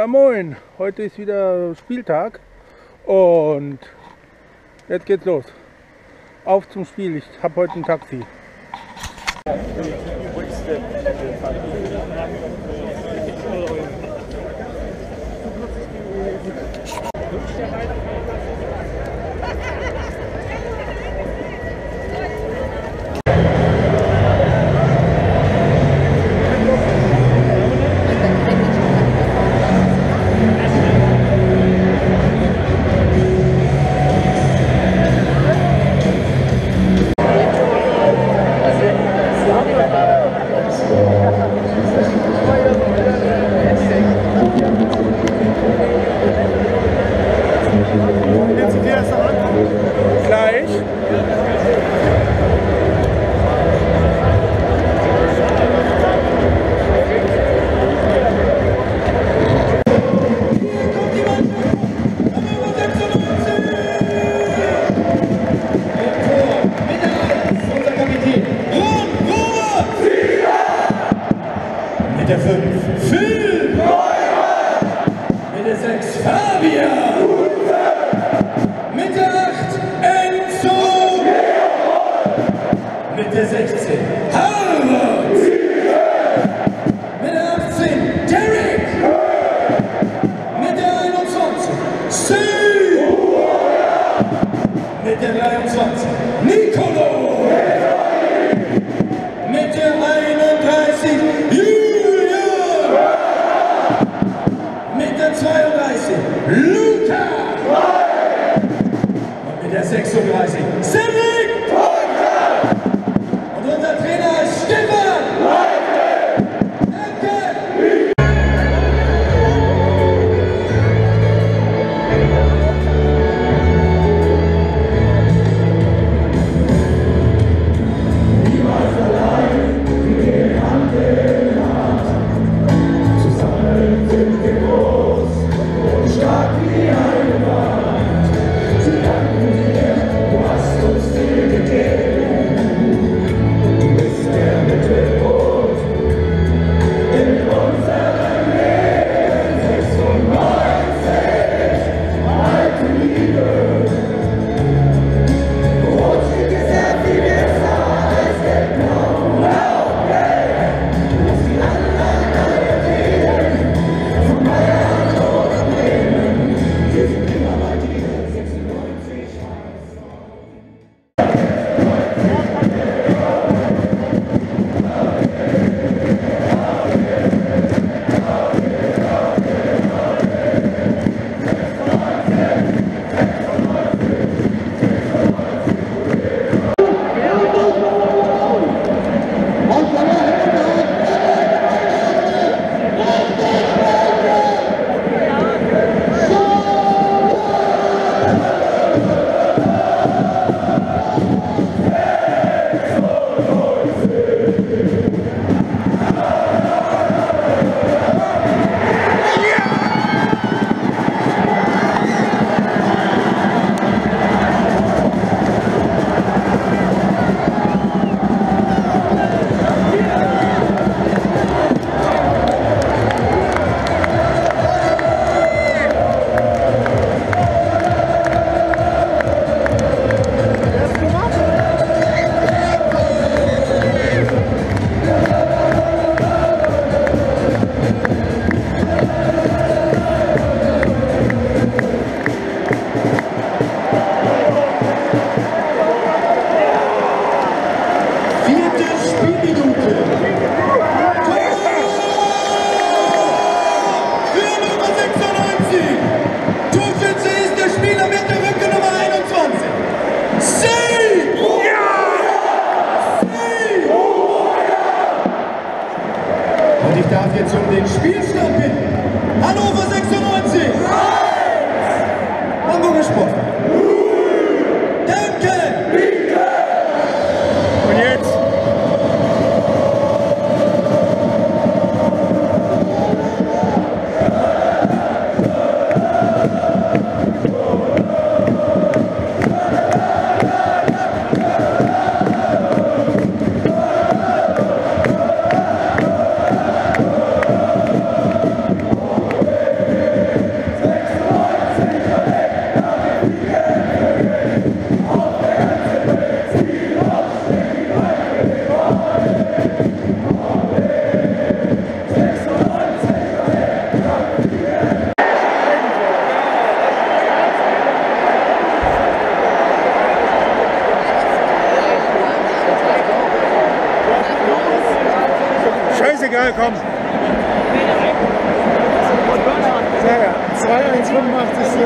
Ja moin, heute ist wieder Spieltag und jetzt geht's los. Auf zum Spiel, ich habe heute ein Taxi. Mit der 5, Phil Neumann. Mit der 6, Fabian Gute. Mit der 8, Enzo Gerold. Mit der 16, Harvard. Mit der 18, Derek. Mit der 21, Sue. Mit der 23, Nicolo. Mit der 31, Julian. Luca! Und mit der 36 Simik! Und unser Trainer ist Stefan! ist egal, komm. Sehr, 2,185.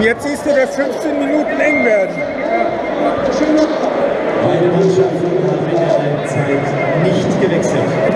Jetzt siehst du, dass 15 Minuten eng werden. Meine Mannschaft hat in der Halbzeit nicht gewechselt.